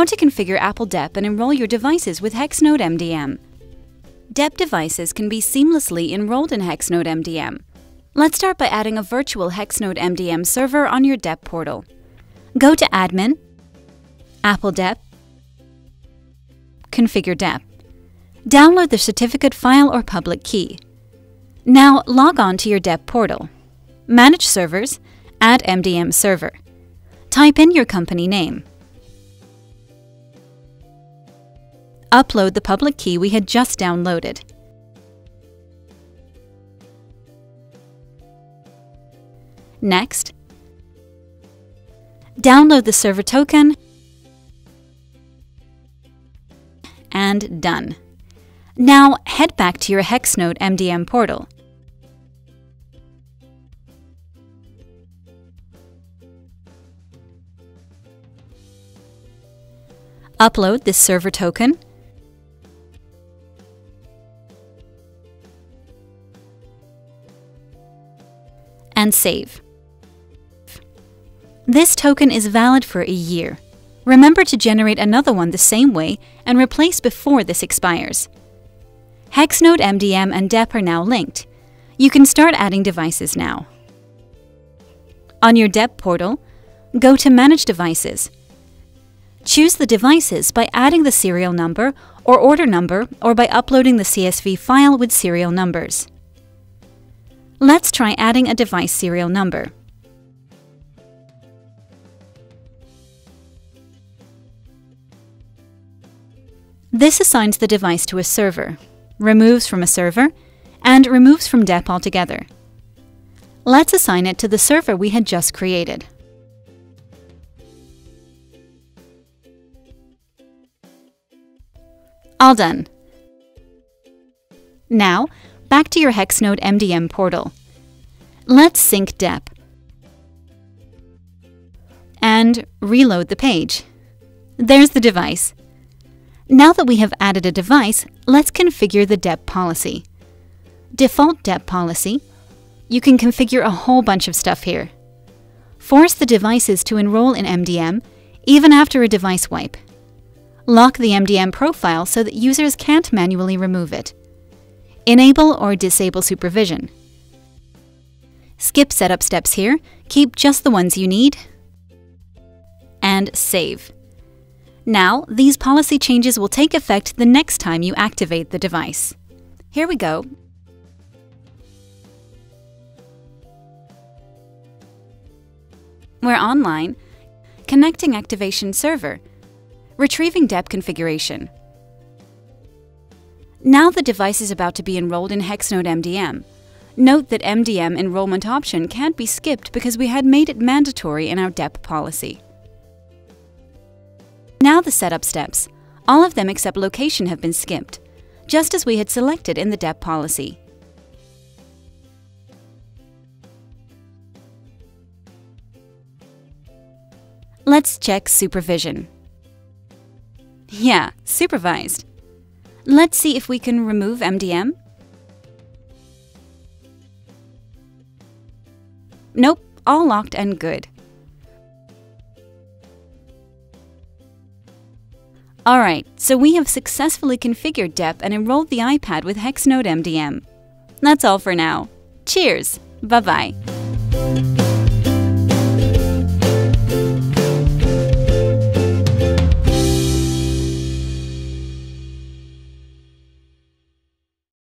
How to configure Apple DEP and enroll your devices with Hexnode MDM. DEP devices can be seamlessly enrolled in Hexnode MDM. Let's start by adding a virtual Hexnode MDM server on your DEP portal. Go to Admin, Apple DEP, Configure DEP. Download the certificate file or public key. Now log on to your DEP portal. Manage Servers, add MDM Server. Type in your company name. Upload the public key we had just downloaded. Next, download the server token and done. Now head back to your Hexnode MDM portal. Upload this server token and save. This token is valid for a year. Remember to generate another one the same way and replace before this expires. Hexnode MDM and DEP are now linked. You can start adding devices now. On your DEP portal, go to Manage Devices. Choose the devices by adding the serial number or order number or by uploading the CSV file with serial numbers. Let's try adding a device serial number. This assigns the device to a server, removes from a server, and removes from DEP altogether. Let's assign it to the server we had just created. All done. Now, back to your Hexnode MDM portal. Let's sync DEP and reload the page. There's the device. Now that we have added a device, let's configure the DEP policy. Default DEP policy. You can configure a whole bunch of stuff here. Force the devices to enroll in MDM, even after a device wipe. Lock the MDM profile so that users can't manually remove it. Enable or disable supervision. Skip setup steps here, keep just the ones you need, and save. Now, these policy changes will take effect the next time you activate the device. Here we go. We're online, connecting activation server, retrieving DEP configuration. Now the device is about to be enrolled in Hexnode MDM. Note that MDM enrollment option can't be skipped because we had made it mandatory in our DEP policy. Now the setup steps. All of them except location have been skipped, just as we had selected in the DEP policy. Let's check supervision. Yeah, supervised. Let's see if we can remove MDM. Nope, all locked and good. Alright, so we have successfully configured DEP and enrolled the iPad with Hexnode MDM. That's all for now. Cheers! Bye-bye.